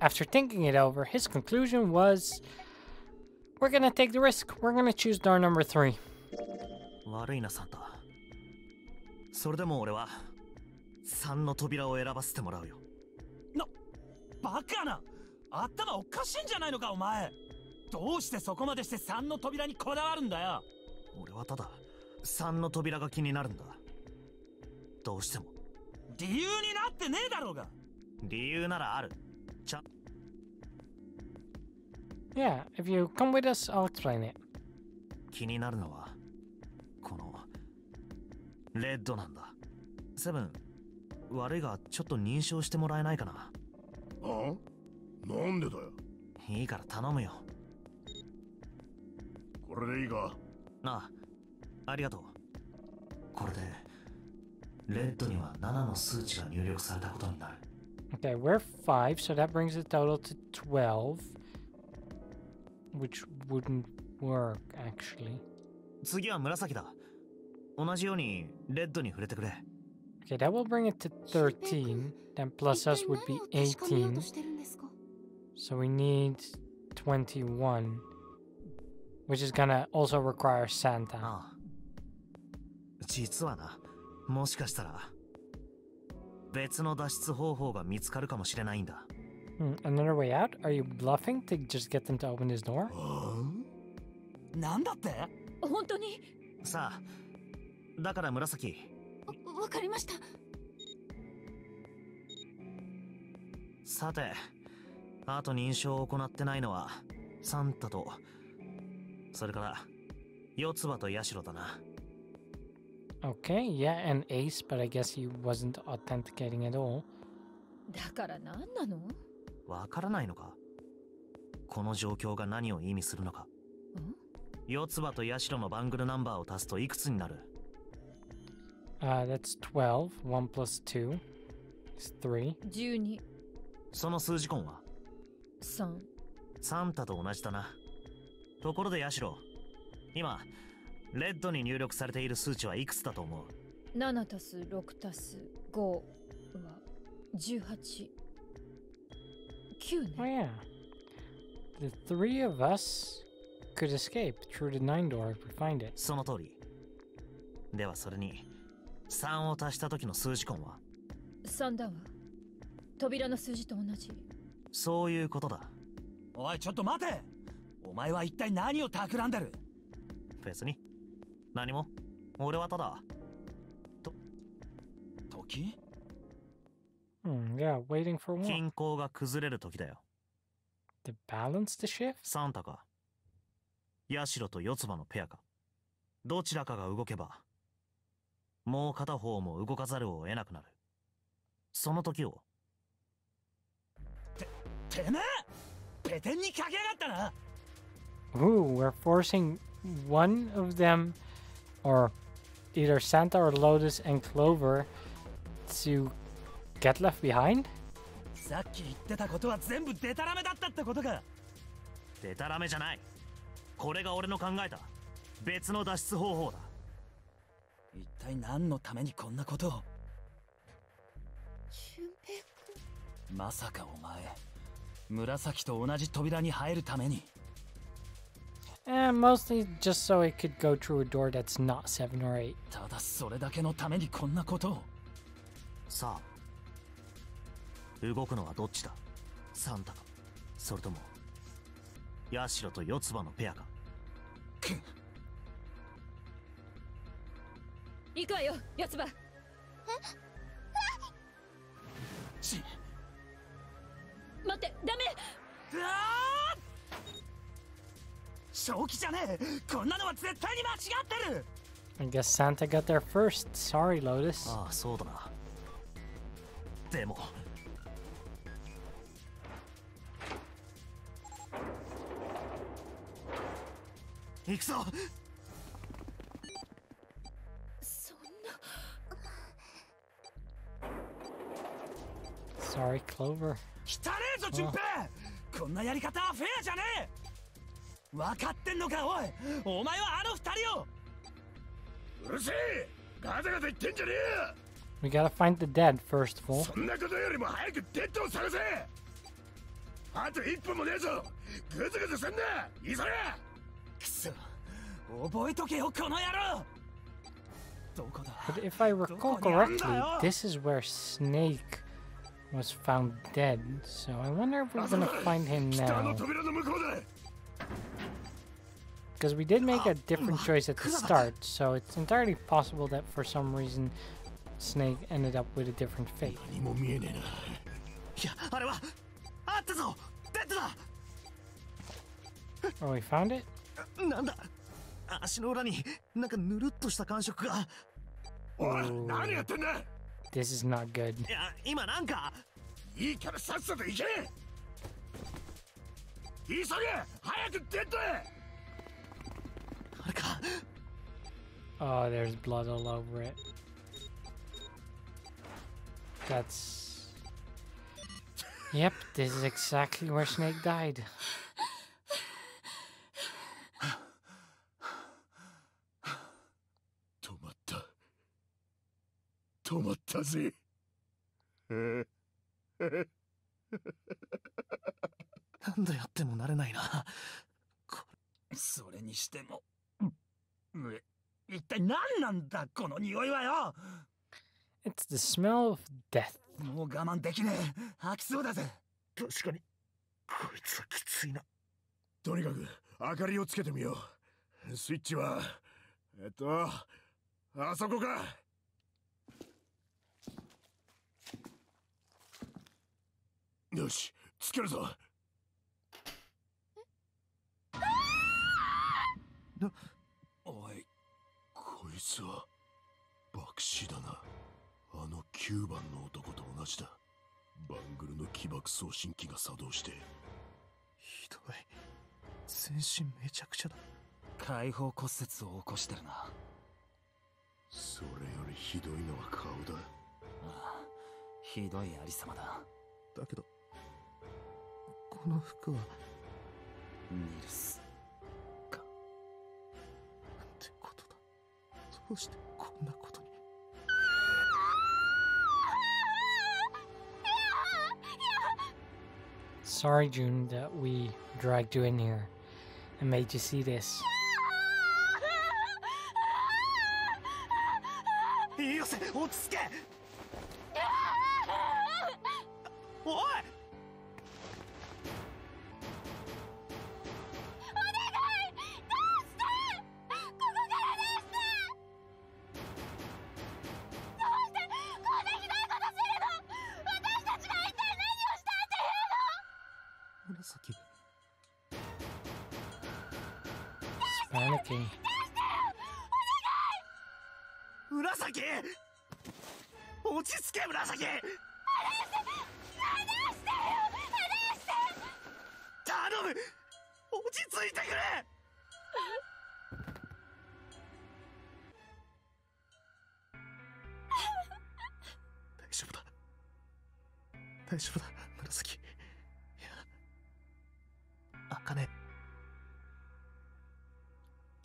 After thinking it over, his conclusion was, we're gonna take the risk. We're gonna choose door number 3. Yeah, if you come with us, I'll explain it. Okay, we're 5, so that brings the total to 12. Which wouldn't work, actually. Okay, that will bring it to 13. Then plus us would be 18. So we need 21. Which is gonna also require Santa. Another way out? Are you bluffing to just get them to open this door? Okay, yeah, and Ace, but I guess he wasn't authenticating at all. That's 12. 1 plus 2 is 3. Oh yeah, the 3 of us could escape through the 9 door if we find it. Yeah, waiting for what? The balance to shift? Santa ka Yashiro to Yotsuba no pair ka dochira ka ga ugokeba mou katahou mo ugokazaru o enaku naru. Sono toki o Teme! Peten ni kakegata na. Ooh, we're forcing one of them, or either Santa or Lotus and Clover, to get left behind? And mostly just so it could go through a door that's not 7 or 8. I guess Santa got there first. Sorry, Lotus. Sorry, Clover. We gotta find the dead first of all. あと一分もねえぞ。ぐずぐずすんな。急げ。くそ。覚えとけよこの野郎。But if I recall correctly, this is where Snake was found dead. So I wonder if we're gonna find him now. Because we did make a different choice at the start, so it's entirely possible that for some reason Snake ended up with a different fate. Oh, we found it? Ooh, this is not good. Oh, there's blood all over it. That's... Yep, this is exactly where Snake died. It's the smell of death. Sorry, June, that we dragged you in here and made you see this.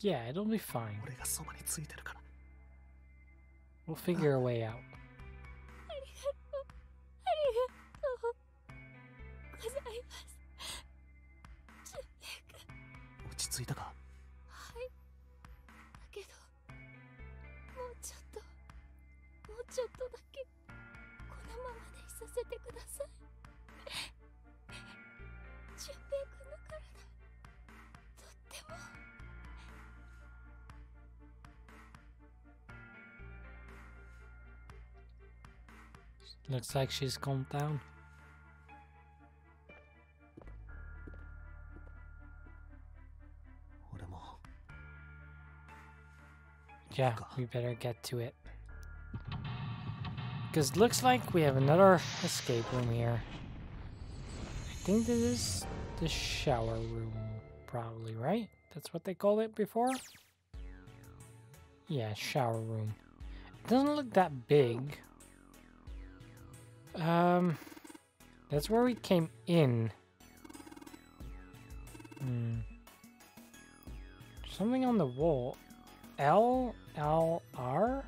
Yeah, it'll be fine. We'll figure a way out. Looks like she's calmed down. Yeah, we better get to it. Because looks like we have another escape room here. I think this is the shower room, probably, right? That's what they called it before? Yeah, shower room. It doesn't look that big. That's where we came in. Something on the wall. LLR?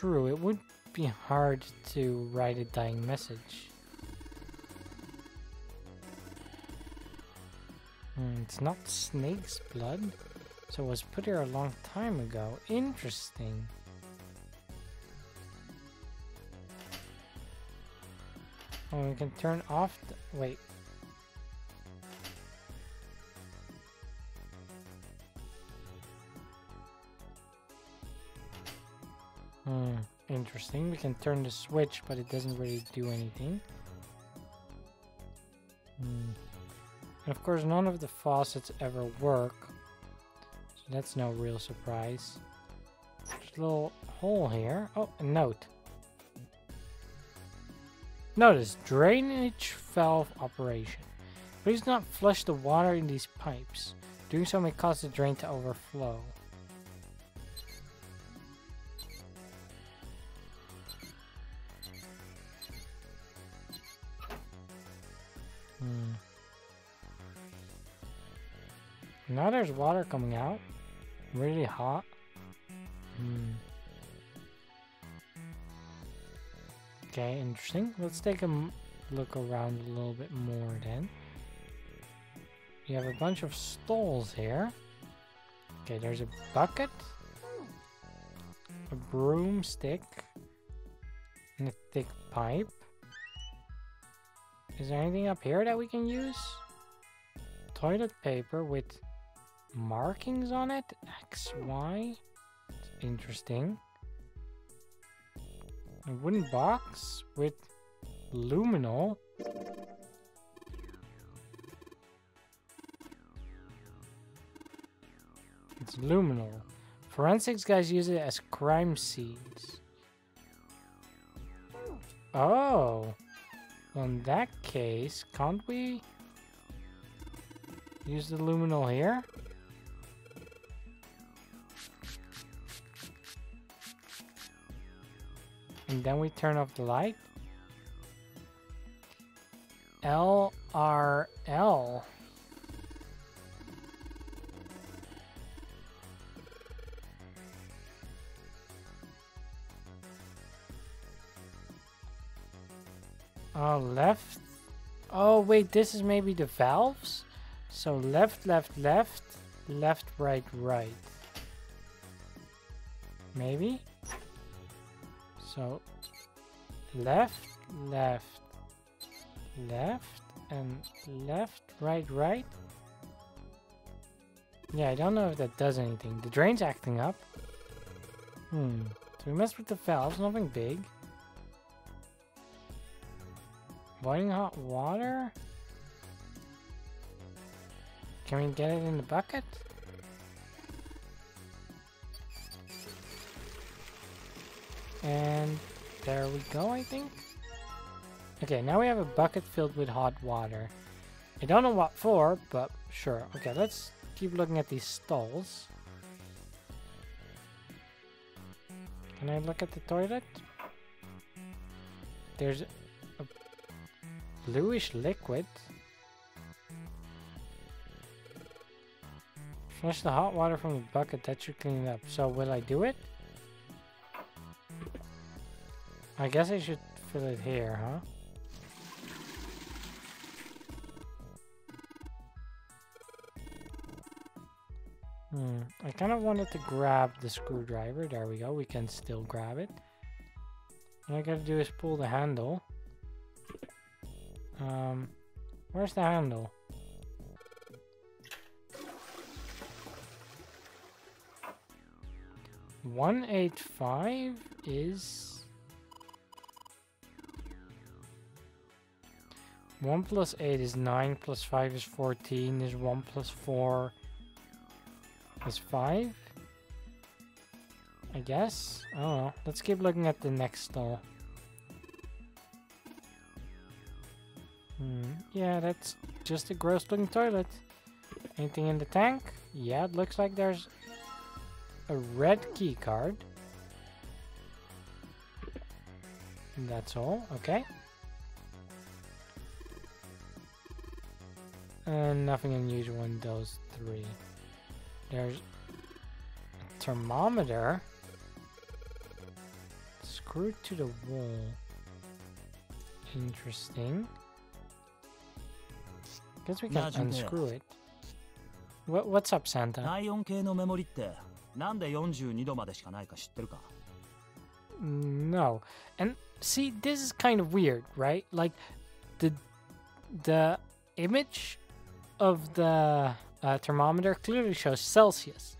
true, it would be hard to write a dying message. It's not Snake's blood, so it was put here a long time ago. Interesting. And we can turn off the... wait. Interesting. We can turn the switch, but it doesn't really do anything. And of course, none of the faucets ever work. So that's no real surprise. There's a little hole here. Oh, a note. Notice, drainage valve operation. Please not flush the water in these pipes. Doing so may cause the drain to overflow. Now there's water coming out, really hot. Okay, interesting. Let's take a look around a little bit more then. You have a bunch of stalls here. Okay, there's a bucket, a broomstick, and a thick pipe. Is there anything up here that we can use? Toilet paper with markings on it, X, Y. It's interesting. A wooden box with luminol. It's luminol. Forensics guys use it as crime scenes. Oh, well, in that case, can't we use the luminol here? And then we turn off the light. LRL. Oh, left. Oh, wait, this is maybe the valves? So left, left, left, left, right, right. Maybe? So, left, left, left, and left, right, right. Yeah, I don't know if that does anything. The drain's acting up. So we messed with the valves, nothing big. Boiling hot water? Can we get it in the bucket? And there we go, I think. Okay, now we have a bucket filled with hot water. I don't know what for, but sure. Okay, let's keep looking at these stalls. Can I look at the toilet? There's a bluish liquid. Flush the hot water from the bucket, that should clean it up. So will I do it? I guess I should fill it here, huh? I kind of wanted to grab the screwdriver. There we go. We can still grab it. All I gotta do is pull the handle. Where's the handle? $185 is... 1 plus 8 is 9, plus 5 is 14, is 1 plus 4 is 5? I guess? I don't know. Let's keep looking at the next stall. Yeah, that's just a gross looking toilet. Anything in the tank? Yeah, it looks like there's a red key card. And that's all. Okay. Nothing unusual in those three. There's a thermometer. screwed to the wall. Interesting. Guess we can unscrew it. What's up, Santa? No. And see, this is kind of weird, right? Like, the image of the thermometer clearly shows Celsius.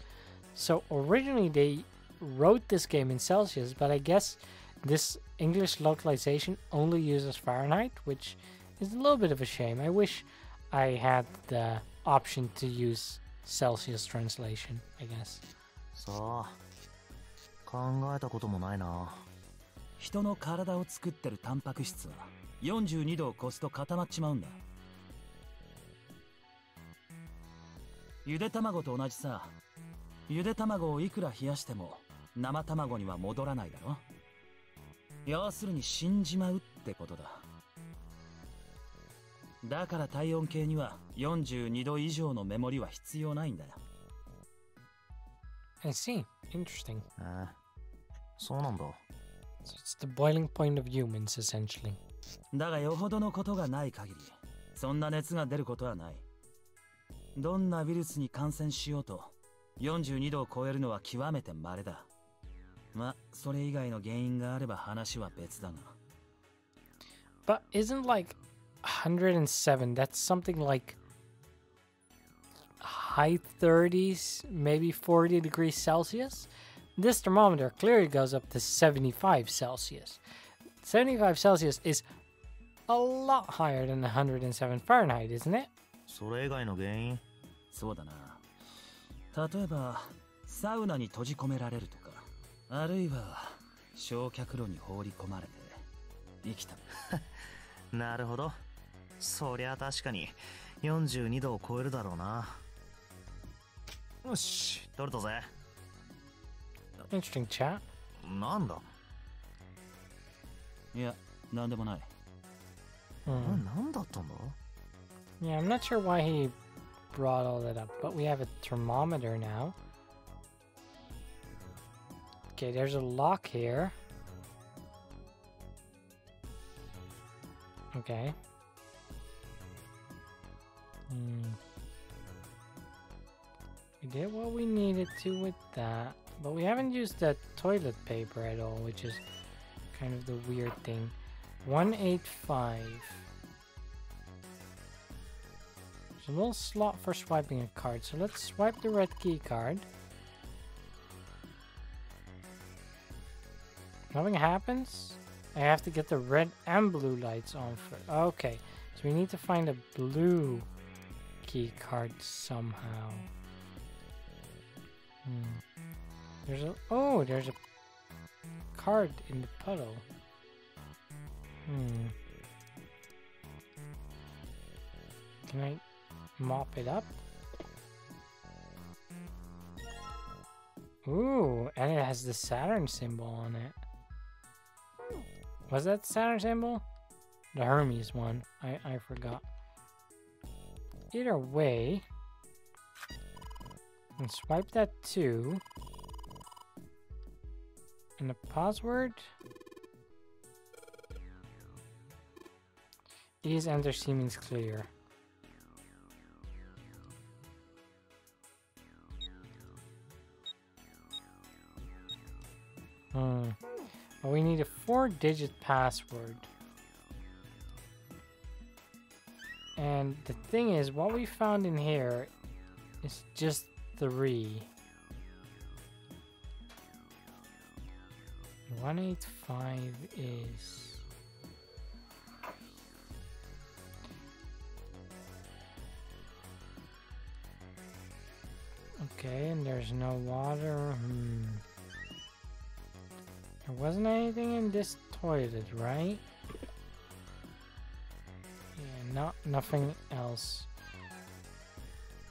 So originally they wrote this game in Celsius, but I guess this English localization only uses Fahrenheit, which is a little bit of a shame. I wish I had the option to use Celsius translation, I guess. So, I see. Interesting. So it's the boiling point of humans, essentially. But isn't like 107, that's something like high 30s, maybe 40 degrees Celsius? This thermometer clearly goes up to 75 Celsius. 75 Celsius is a lot higher than 107 Fahrenheit, isn't it? Interesting chat. Yeah, I'm not sure why he brought all that up, but we have a thermometer now. Okay, there's a lock here. Okay. We did what we needed to with that, but we haven't used the toilet paper at all, which is kind of the weird thing. 185. There's a little slot for swiping a card, so let's swipe the red key card. Nothing happens. I have to get the red and blue lights on first. Okay, so we need to find a blue key card somehow. There's a... Oh, there's a card in the puddle. Can I mop it up? Ooh, and it has the Saturn symbol on it. Was that Saturn symbol? The Hermes one. I forgot. Either way, and swipe that too. And the password is enter Siemens clear. Well, we need a 4-digit password. And the thing is, what we found in here is just 3. 185 is... Okay, and there's no water. There wasn't anything in this toilet, right? Yeah, nothing else.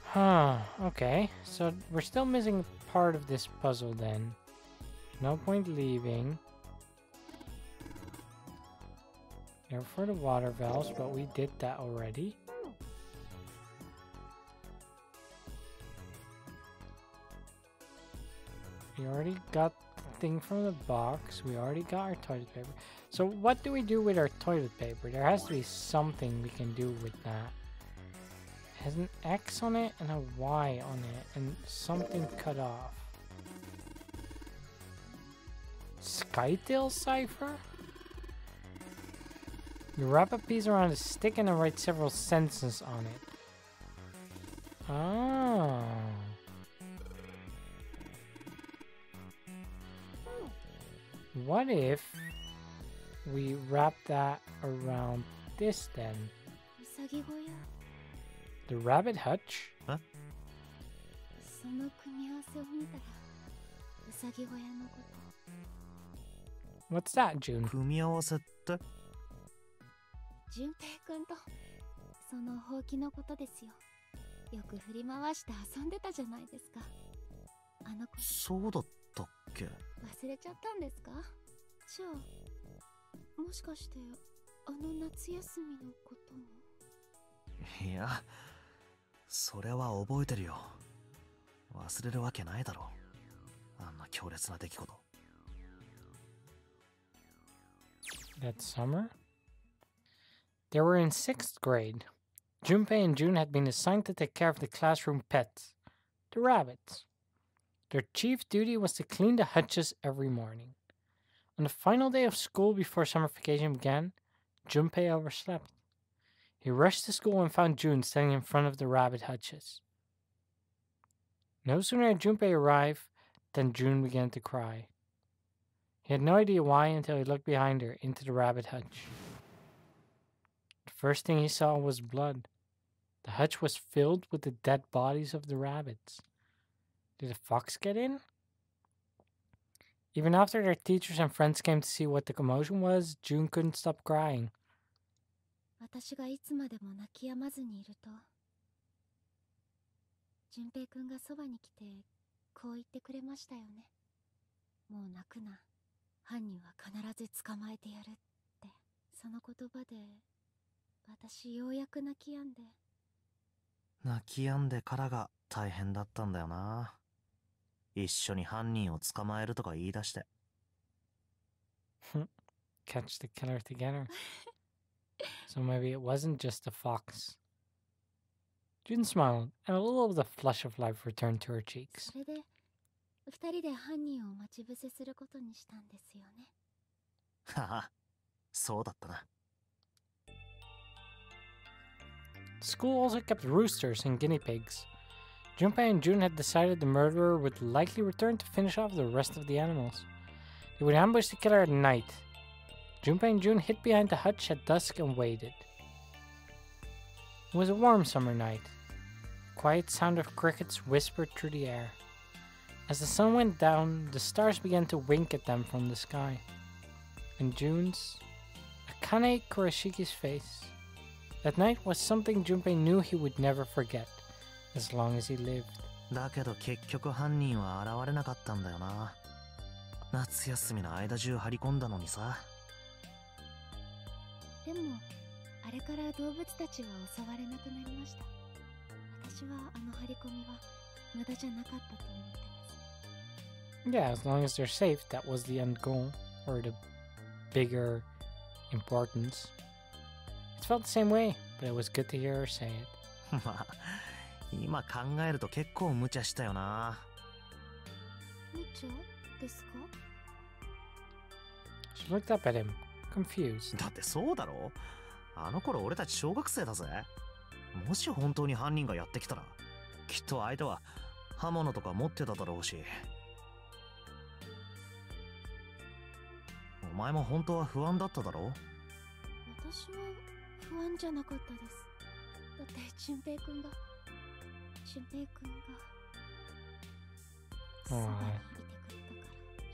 Huh, okay. So we're still missing part of this puzzle then. No point leaving. There for the water valves, but we did that already. We already got thing from the box. We already got our toilet paper. So what do we do with our toilet paper? There has to be something we can do with that. It has an X on it and a Y on it and something cut off. Skytail cipher? You wrap a piece around a stick and then write several sentences on it. Oh. What if we wrap that around this then? The rabbit hutch? Huh? What's that, June? That summer? They were in 6th grade. Junpei and June had been assigned to take care of the classroom pets, the rabbits. Their chief duty was to clean the hutches every morning. On the final day of school before summer vacation began, Junpei overslept. He rushed to school and found June standing in front of the rabbit hutches. No sooner did Junpei arrive than June began to cry. He had no idea why until he looked behind her into the rabbit hutch. The first thing he saw was blood. The hutch was filled with the dead bodies of the rabbits. Did a fox get in? Even after their teachers and friends came to see what the commotion was, June couldn't stop crying. Catch the killer together. So maybe it wasn't just a fox. June smiled, and a little of the flush of life returned to her cheeks. School also kept roosters and guinea pigs. Junpei and June had decided the murderer would likely return to finish off the rest of the animals. They would ambush the killer at night. Junpei and June hid behind the hutch at dusk and waited. It was a warm summer night. A quiet sound of crickets whispered through the air. As the sun went down, the stars began to wink at them from the sky. And June's, Akane Kurashiki's face. That night was something Junpei knew he would never forget, as long as he lived. Yeah, as long as they're safe, that was the end goal, or the bigger importance. It felt the same way, but it was good to hear her say it. She looked up at him, confused. Aww.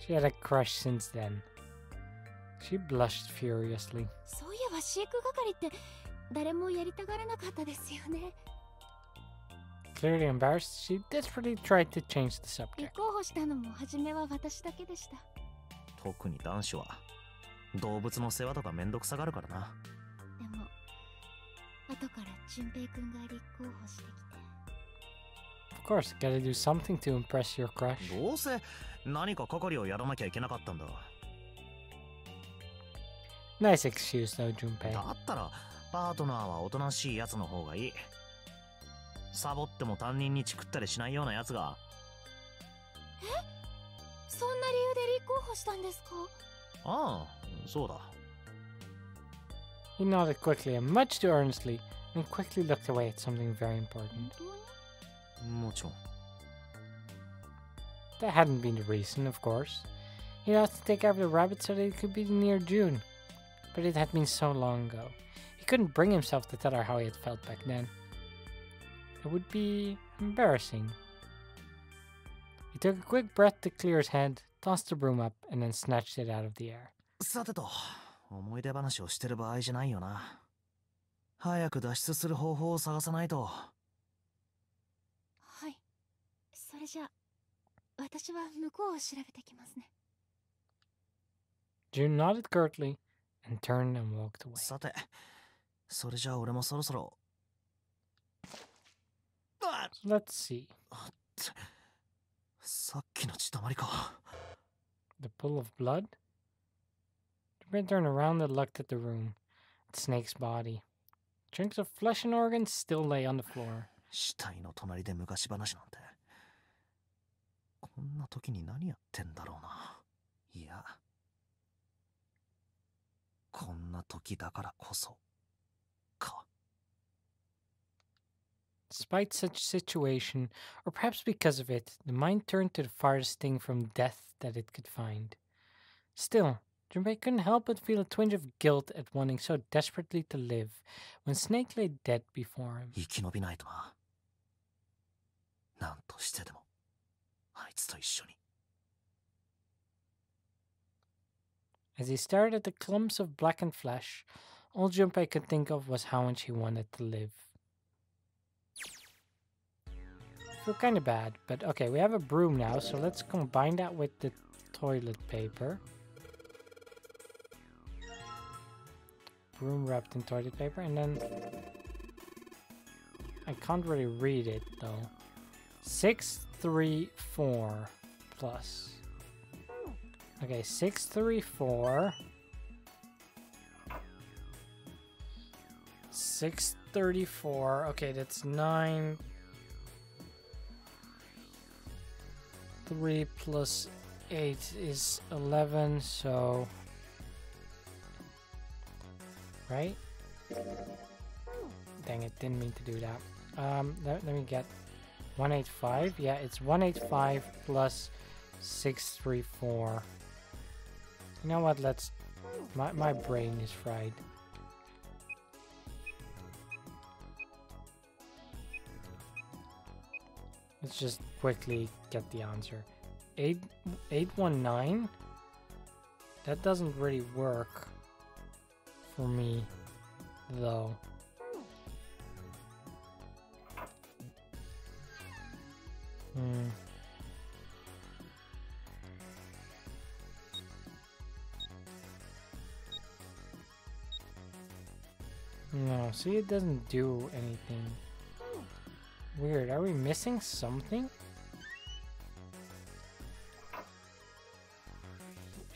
She had a crush since then. She blushed furiously. Clearly embarrassed, she desperately tried to change the subject. Of course, gotta do something to impress your crush. 何か係をやらなきゃいけなかったんだ。Nice excuse though, Junpei. だったらパートナーはおとなしいやつの方がいい。サボっても担任にチクったりしないようなやつが。え？そんな理由で立候補したんですか？ああ、そうだ。He nodded quickly and much too earnestly, and quickly looked away at something very important. That hadn't been the reason, of course. He'd asked to take over the rabbit so that it could be near June. But it had been so long ago. He couldn't bring himself to tell her how he had felt back then. It would be embarrassing. He took a quick breath to clear his head, tossed the broom up, and then snatched it out of the air. 思い出話をしてる場合じゃないよな。早く脱出する方法を探さないと。はい。それじゃ、私は向こうを調べてきますね。June nodded curtly and turned and walked away. さて、それじゃあ俺もそろそろ。Let's see. さっきの血溜まりか。The pool of blood? June turned around and looked at the room. At Snake's body. Chunks of flesh and organs still lay on the floor. Despite such situation, or perhaps because of it, the mind turned to the farthest thing from death that it could find. Still, Junpei couldn't help but feel a twinge of guilt at wanting so desperately to live, when Snake lay dead before him. As he stared at the clumps of blackened flesh, all Junpei could think of was how much he wanted to live. We're kinda bad, but okay, we have a broom now, so let's combine that with the toilet paper. Broom wrapped in toilet paper, and then I can't really read it though. 634 plus. Okay, 634. 634. Okay, that's 9 3 plus 8 is 11, so. Right? Dang it, didn't mean to do that. Let me get 185. Yeah, it's 185 plus 634. You know what? Let's. My brain is fried. Let's just quickly get the answer. 819. That doesn't really work. For me, though. No, see, it doesn't do anything. Weird, are we missing something?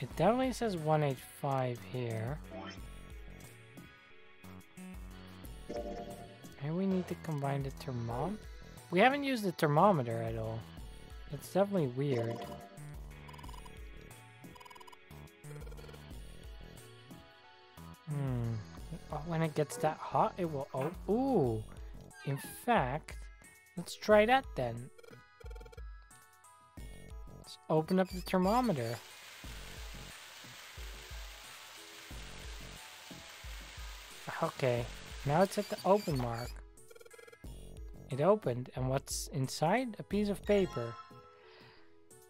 It definitely says 185 here. And we need to combine the thermom. We haven't used the thermometer at all. It's definitely weird. Oh, when it gets that hot, it will. Oh, ooh. In fact, let's try that then. Let's open up the thermometer. Okay. Now it's at the open mark. It opened, and what's inside? A piece of paper.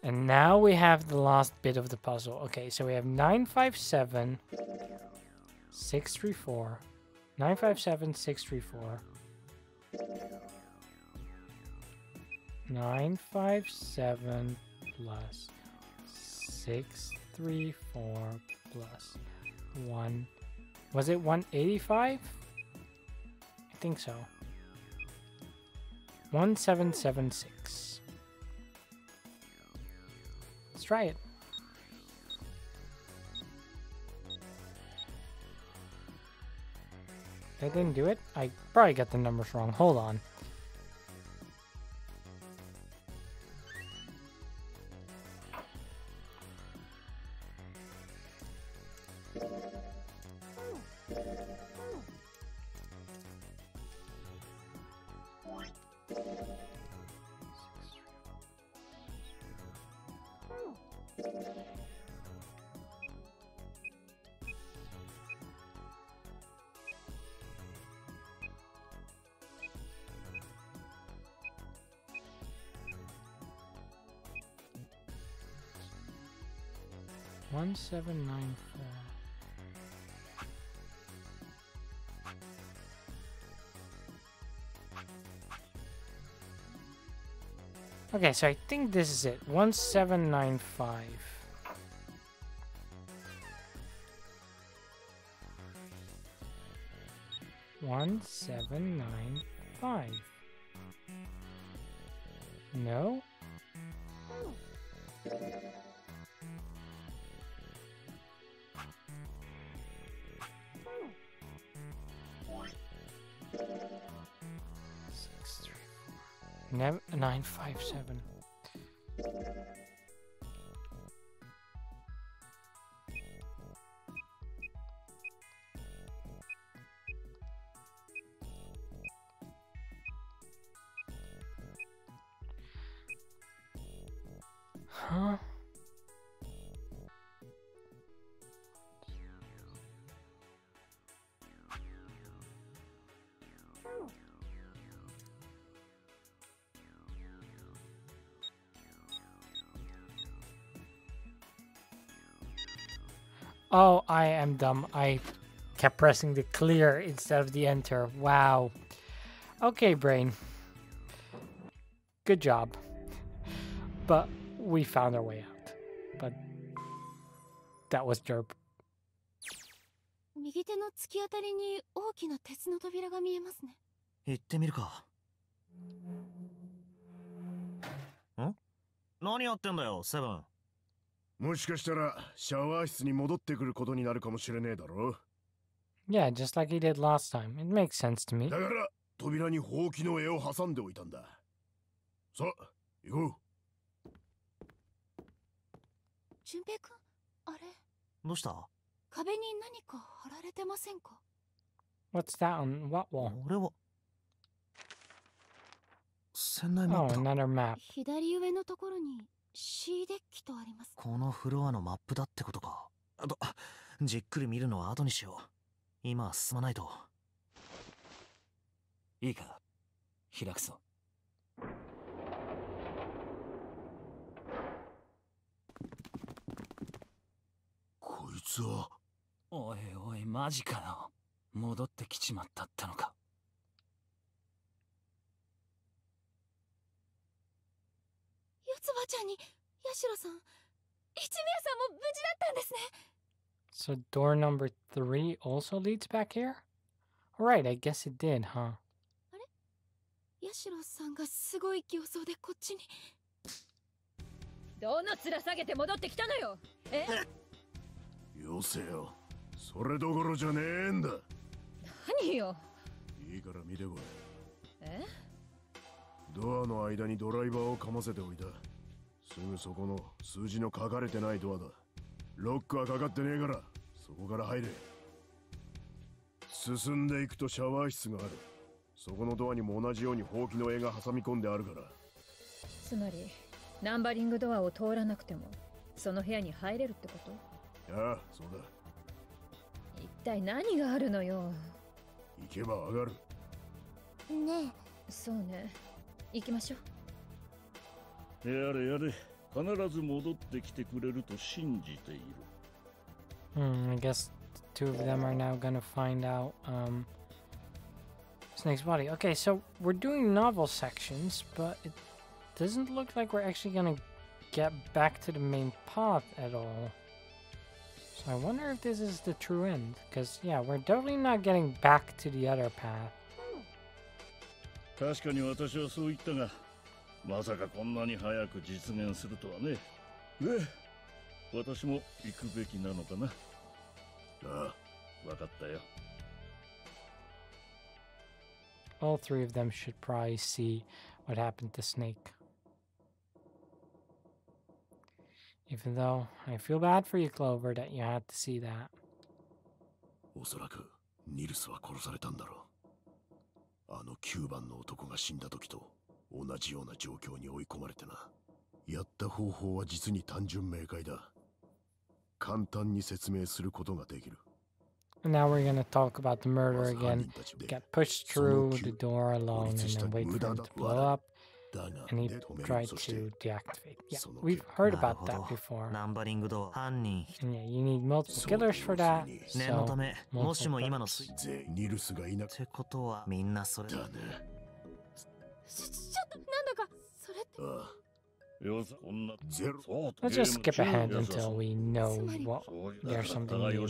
And now we have the last bit of the puzzle. Okay, so we have 957, 634. 957, 634. 957 plus 634 plus 1. Was it 185? I think so. 1776. Let's try it. That didn't do it? I probably got the numbers wrong. Hold on. Seven, nine, four. Okay, so I think this is it. 1795. One, seven, nine, five. No? Nine, five, seven. Huh? Oh, I am dumb. I kept pressing the clear instead of the enter. Wow. Okay, brain. Good job. But we found our way out. But that was derp. Seven. もしかしたらシャワー室に戻ってくることになるかもしれねえだろ。Yeah, just like he did last time. It makes sense to me. だから扉にほうきの絵を挟んでおいたんだ。さあ、行こう。純平君、あれ。どうした？壁に何か貼られてませんか？ What's that on what wall? 俺は。船内マップ。Oh, another map. 左上のところに。 C デッキとあります。このフロアのマップだってことか。と、じっくり見るのは後にしよう。今は進まないと。いいか、開くぞ。こいつは。おいおい、マジかよ。戻ってきちまったったのか。 So door number 3 also leads back here? Alright, I guess it did, huh? Yeah, やれやれ、必ず戻ってきてくれると信じている。I guess two of them are now gonna find out Snake's body. Okay, so we're doing novel sections, but it doesn't look like we're actually gonna get back to the main path at all. So I wonder if this is the true end, because yeah, we're definitely not getting back to the other path. 確かに私はそう言ったが。 まさかこんなに早く実現するとはね。私も行くべきなのかな。ああ、わかったよ。 All three of them should probably see what happened to Snake. Even though I feel bad for you, Clover, that you had to see that. おそらくニルスは殺されたんだろう。あの9番の男が死んだ時と同じような状況に追い込まれてな。やった方法は実に単純明快だ。簡単に説明することができる。 And now we're gonna talk about the murder again. Got pushed through the door alone and then wait for him to blow up. And he tried to deactivate. Yeah, we've heard about that before. And yeah, you need multiple killers for that. So multiple killers. Let's just skip ahead until we know what there's something new.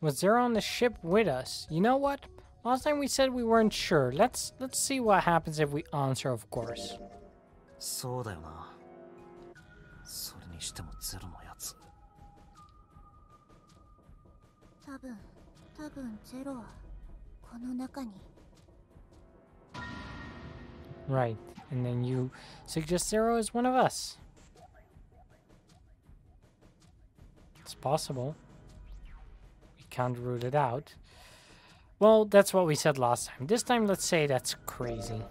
Was Zero on the ship with us? You know what? Last time we said we weren't sure. Let's see what happens if we answer, of course. Right, and then you suggest Zero is one of us. It's possible. We can't rule it out. Well, that's what we said last time. This time, let's say that's crazy.